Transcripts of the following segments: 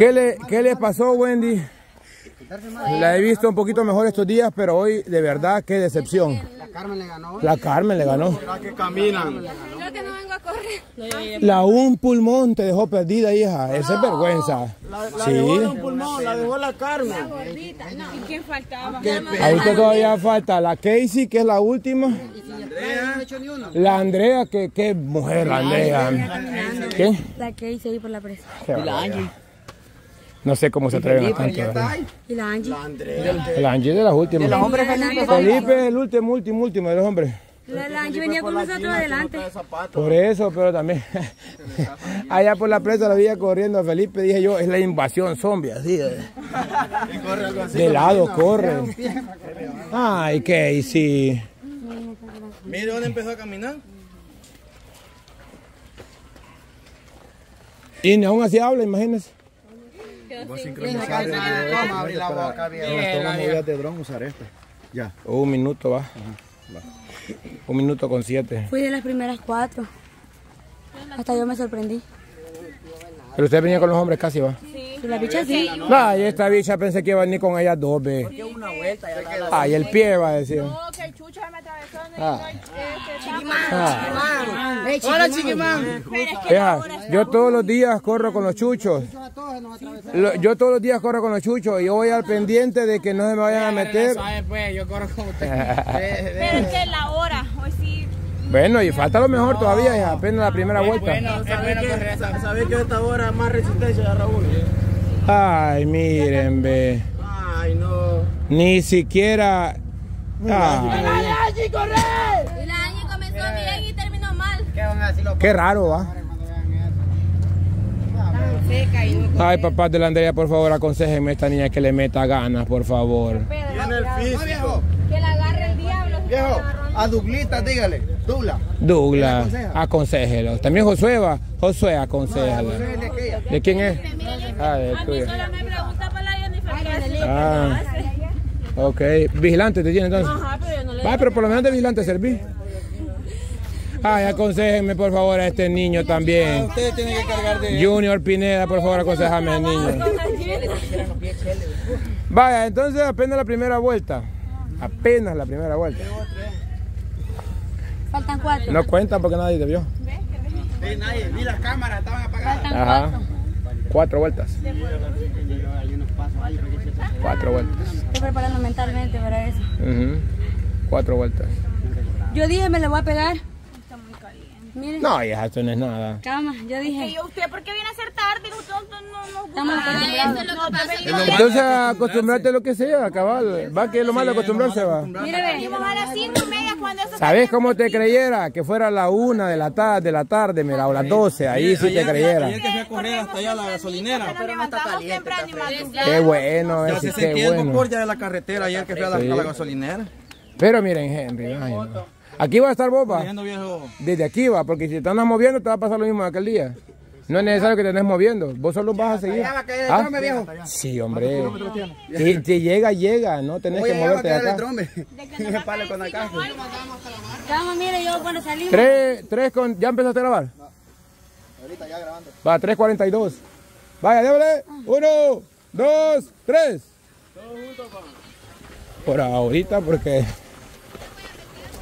¿Qué le pasó, Wendy? La he visto un poquito mejor estos días, pero hoy de verdad qué decepción. La Carmen le ganó. La Carmen le ganó. Que caminan. Creo que no vengo a correr. La un pulmón te dejó perdida, hija. Esa es vergüenza. La dejó un pulmón, la dejó la Carmen. La gordita. ¿Y quién faltaba? Ahorita todavía falta la Casey, que es la última. La Andrea, que qué mujer la Andrea. ¿Qué? La Casey ahí por la presa. Y la Angie. No sé cómo se atreven a tanto. ¿Y la Angie? La Angie de las últimas. ¿De los hombres? Felipe es el último de los hombres. La Angie venía con nosotros adelante. Por eso, pero también. Allá por la presa la vi corriendo a Felipe. Dije yo, es la invasión zombie, así. De lado corre. Ay, qué, sí. Mire dónde empezó a caminar. Y aún así habla, imagínense. Vos sincronizar el video. Vamos a abrir la boca bien. Toma movidas de dron, usar este. Ya. Un minuto va. Un minuto con 7. Fui de las primeras 4. Hasta yo me sorprendí. Pero usted venía con los hombres casi, ¿va? Sí. ¿La bicha sí? No, y esta bicha pensé que iba a venir con ellas dos, ve. Porque una vuelta ya. Ah, y el pie va a decir. No, que el chucho me atravesó. Chiquimán. Hola, Chiquimán. Yo todos los días corro con los chuchos. Yo todos los días corro con los chuchos y yo voy al pendiente de que no se me vayan a meter. Yo corro con usted. Pero es que la hora, hoy sí. Bueno, y falta lo mejor todavía, es apenas la primera vuelta. Bueno, sabés que esta hora es más resistencia de Raúl. Ay, miren, ve. Ay, no. Ni siquiera. ¡La Angie, corre! Y la Angie comenzó bien y terminó mal. Qué raro, va. Ay, papá de la Andrea, por favor, aconséjenme a esta niña que le meta ganas, por favor. Tiene el físico. Que la agarre el diablo. Viejo, a Duglita, dígale. Dugla. Aconséjelo. También Josueva. Josueva, aconséjala. ¿De quién es? Ah, de tuya. Ah, ok. ¿Vigilante te tiene entonces? Va, pero por lo menos de vigilante serví. Ay, aconséjenme por favor a este niño también. Ustedes tienen que cargar de... Junior Pineda, por favor, aconsejame al niño. Vaya, entonces apenas la primera vuelta. Apenas la primera vuelta. Faltan 4. No cuentan porque nadie te vio. Sí, nadie, ni las cámaras estaban apagadas. Faltan 4. 4 vueltas. 4 vueltas. Estoy preparando mentalmente para eso. 4 vueltas. Yo dije, me la voy a pegar. Miren. No, ya, esto no es nada. Calma, yo dije. ¿Y usted por qué viene a ser tarde? No, entonces acostumbrarte a lo que sea, cabal. Va que es lo malo acostumbrarse, va. Mire, venimos a las 5:30 cuando eso. ¿Sabes cómo te creyera? Que fuera a la 1 de la tarde, mira, o las 12, ahí sí te creyera. Ayer que fui a correr hasta allá a la gasolinera. Pero no está caliente. Qué bueno, es que qué bueno. Por ya de la carretera ayer que fui a la gasolinera. Pero miren, Henry, aquí va a estar boba. Desde aquí va, porque si te andas moviendo te va a pasar lo mismo aquel día. No es necesario que te andes moviendo. Vos solo vas a seguir. ¿Ah? Sí, hombre. Si te llega, no tenés que moverte de acá. Vamos, mire, yo cuando salí. ¿Ya empezaste a grabar? Ahorita ya grabando. Va, 3:42. Vaya, déjale. 1, 2, 3. Todos juntos, papá. Por ahorita, porque...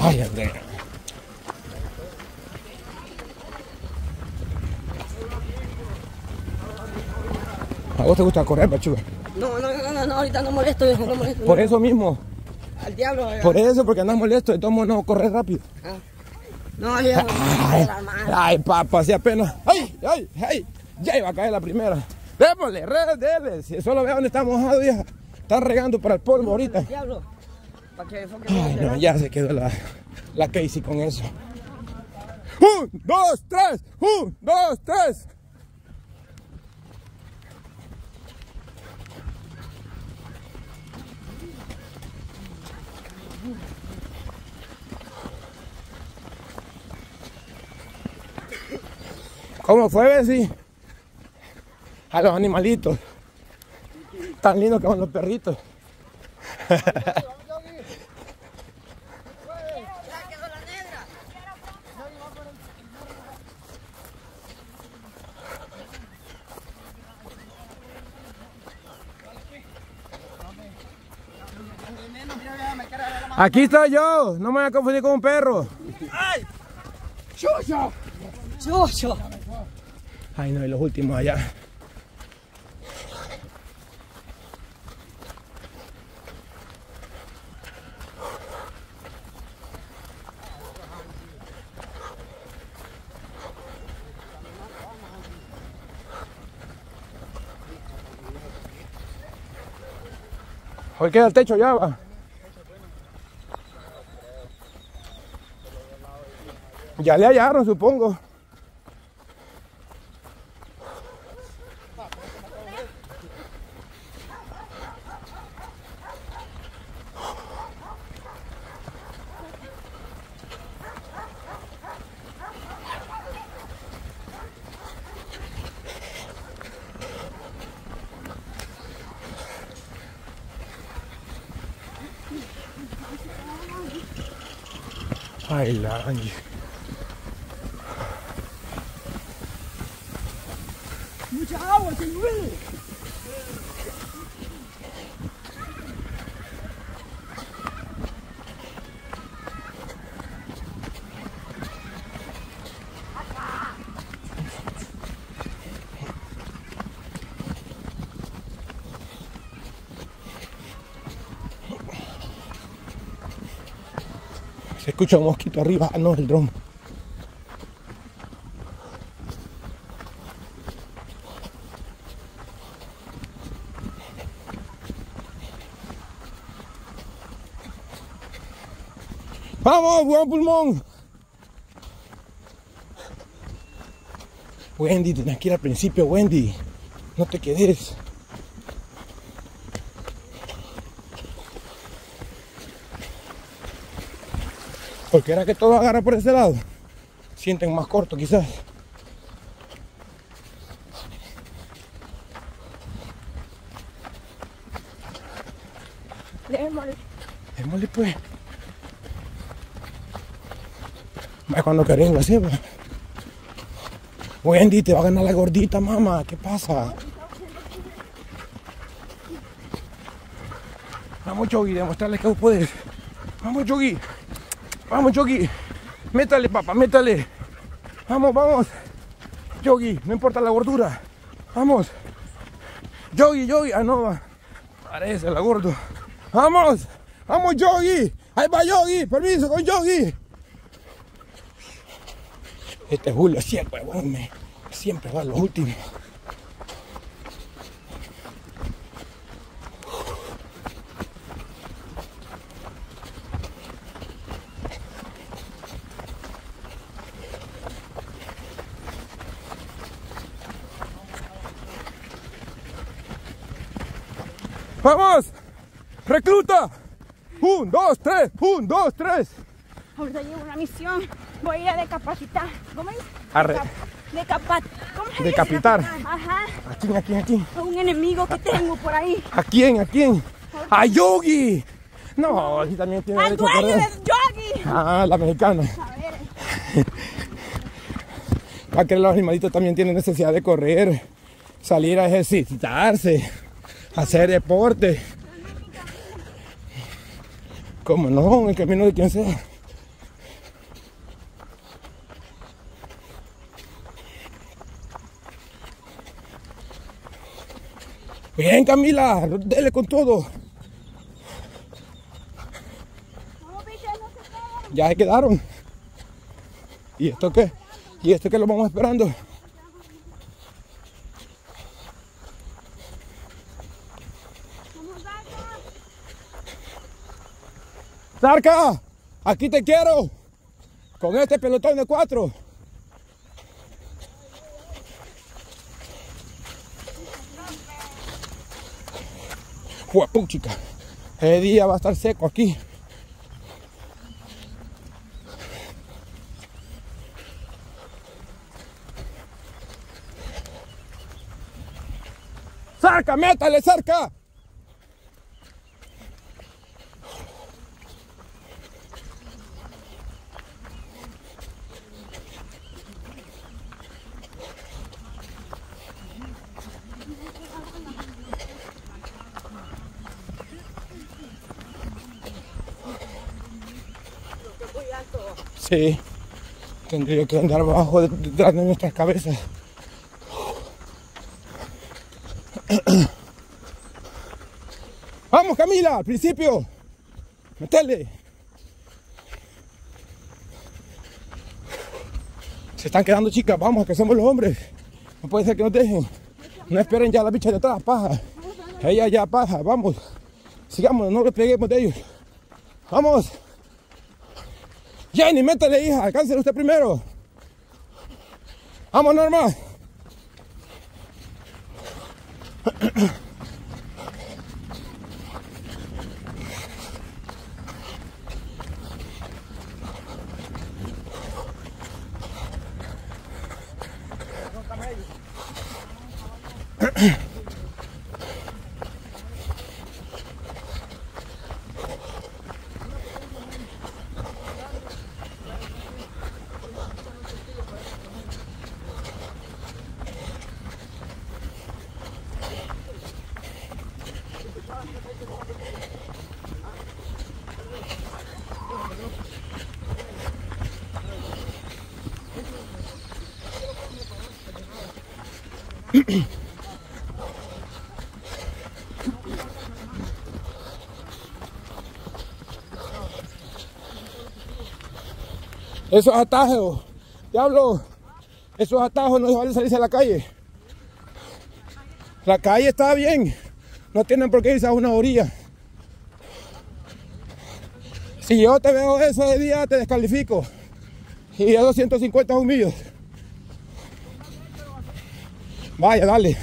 Ay, Andrea. ¿A vos te gusta correr, Pachuca? No, ahorita no molesto, viejo, no molesto. Por eso mismo. Al diablo, viejo. Por eso, porque andas molesto, entonces no corres rápido. Ah. No, viejo. Ay, papá, así apenas. Ay, ya iba a caer la primera. Démosle, démosle. Si solo vea dónde está mojado, vieja. Está regando para el polvo ahorita. Al diablo. Ay, no, ya se quedó la Casey con eso. 1, 2, 3, 1, 2, 3. ¿Cómo fue, Bessie? A los animalitos. Tan lindos que son los perritos. Aquí estoy yo, no me voy a confundir con un perro. ¡Ay! ¡Chucho! ¡Chucho! Ay no, y los últimos allá. Hoy queda el techo ya, va. Ya le hallaron, supongo. Ay, la Angie. Mucha agua, se mueve. Se escucha un mosquito arriba, no es el dron. ¡Vamos, buen pulmón! Wendy, tenías que ir al principio, Wendy. No te quedes. Porque era que todo agarra por ese lado. Sienten más corto quizás. Démosle. Démosle pues. Más cuando querés lo hacemos. Wendy, te va a ganar la gordita, mamá. ¿Qué pasa? Vamos, Yogi, demostrarle que vos podés. Vamos, Yogi. Vamos, Yogi, métale, papá, métale. Vamos, vamos. Yogi, no importa la gordura. Vamos. Yogi, Yogi. Ah, no, parece la gordo. Vamos, vamos, Yogi. Ahí va, Yogi. Permiso con Yogi. Este Julio siempre, bueno, siempre va a lo último. ¡Vamos! ¡Recluta! ¡Un, dos, tres! ¡Un, dos, tres! Ahorita llevo una misión. Voy a ir a decapacitar. ¿Cómo es? Decapitar. Ajá. ¿A quién, a quién, a quién? A un enemigo que tengo por ahí. ¿A quién, a quién? ¡A Yogi! No, aquí también tiene ¡al derecho, dueño de Yogi! Ah, la mexicana. A ver. Para que los animalitos también tienen necesidad de correr, salir a ejercitarse. Hacer deporte. Como no, en el camino de quien sea. Bien, Camila, dele con todo. Ya se quedaron. ¿Y esto qué? ¿Y esto qué lo vamos esperando? Zarca, aquí te quiero, con este pelotón de 4. Guapuchica, el día va a estar seco aquí. Zarca, métale, Zarca. Sí, tendría que andar bajo detrás de nuestras cabezas. Vamos, Camila, al principio. Métele. Se están quedando chicas, vamos, que somos los hombres. No puede ser que nos dejen. No esperen ya a las bichas de atrás, paja. Ella ya paja, vamos. Sigamos, no nos peguemos de ellos. Vamos. Jenny, métele, hija, alcáncelo usted primero. Vamos, Norma. Esos atajos, diablo, esos atajos no se vale salirse a la calle. La calle está bien, no tienen por qué irse a una orilla. Si yo te veo eso de día, te descalifico. Y a 250 humillos. Vaya, dale.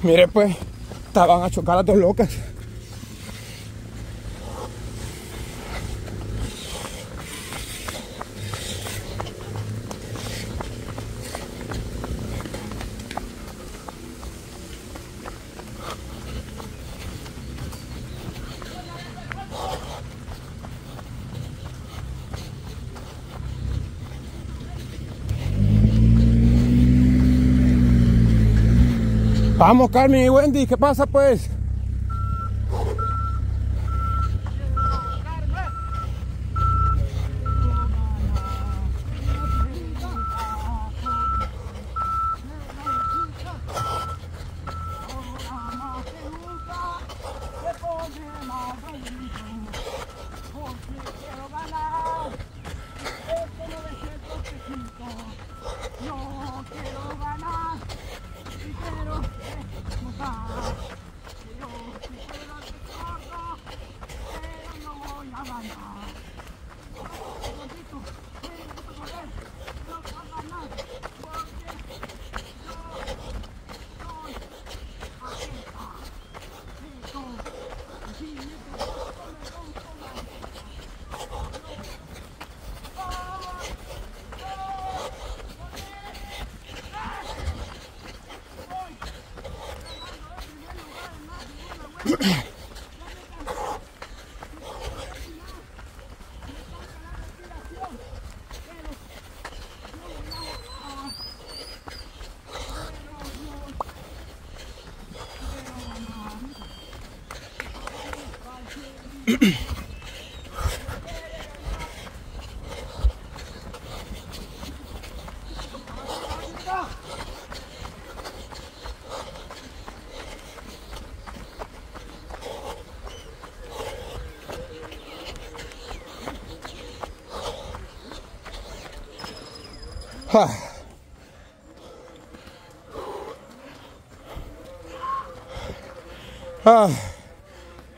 Mire pues, estaban a chocar las dos locas. Vamos, Carmen y Wendy, ¿qué pasa pues?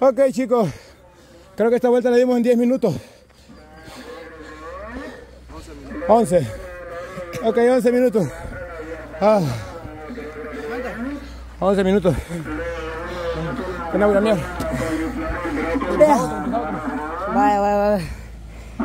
Ok, chicos, creo que esta vuelta la dimos en 10 minutos. 11. Ok, 11 minutos. 11 minutos. Una buena mierda. Vaya, vaya, vaya.